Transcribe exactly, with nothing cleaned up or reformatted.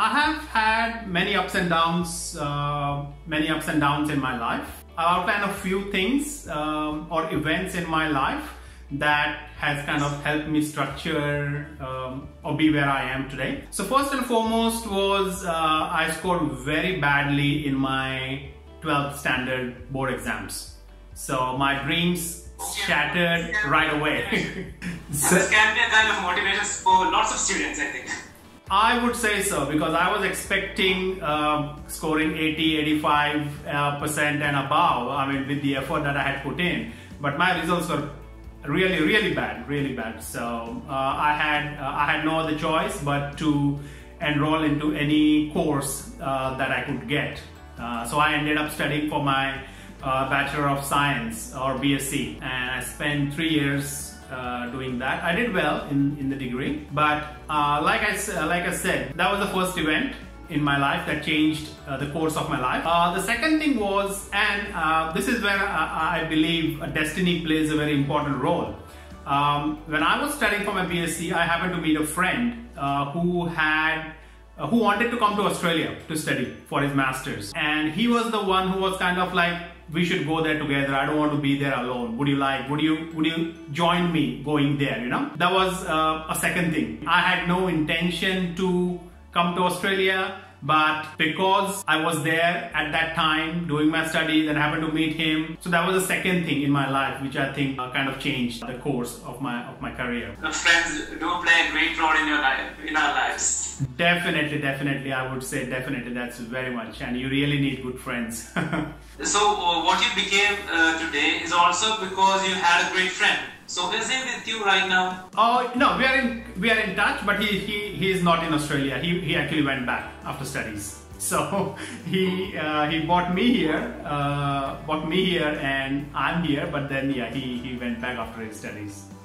I have had many ups and downs, uh, many ups and downs in my life. I'll outline a few things um, or events in my life that has kind of helped me structure um, or be where I am today. So first and foremost was uh, I scored very badly in my twelfth standard board exams. So my dreams shattered right away. So, this can be a kind of motivation for lots of students, I think. I would say so, because I was expecting uh, scoring eighty, eighty-five percent and above, I mean, with the effort that I had put in. But my results were really, really bad, really bad. So uh, I had uh, I had no other choice but to enroll into any course uh, that I could get. Uh, so I ended up studying for my uh, Bachelor of Science or B S c, and I spent three years uh, doing that. I did well in, in the degree, but uh, like I like I said, that was the first event in my life that changed uh, the course of my life. Uh, the second thing was, and uh, this is where I, I believe destiny plays a very important role. Um, when I was studying for my B S c, I happened to meet a friend uh, who had uh, who wanted to come to Australia to study for his master's, and he was the one who was kind of like, we should go there together. I don't want to be there alone. Would you like, would you, would you join me going there, you know? That was uh, a second thing. I had no intention to come to Australia, but because I was there at that time doing my studies and happened to meet him, so that was the second thing in my life which I think uh, kind of changed the course of my of my career. The friends do play a great role in your life, in our lives. Definitely, definitely, I would say definitely, that's very much, and you really need good friends. So uh, what you became uh, today is also because you had a great friend. So is he with you right now? Oh no, we are in we are in touch, but he he, he is not in Australia. He he actually went back after studies. So he uh, he brought me here, uh, brought me here, and I'm here. But then yeah, he he went back after his studies.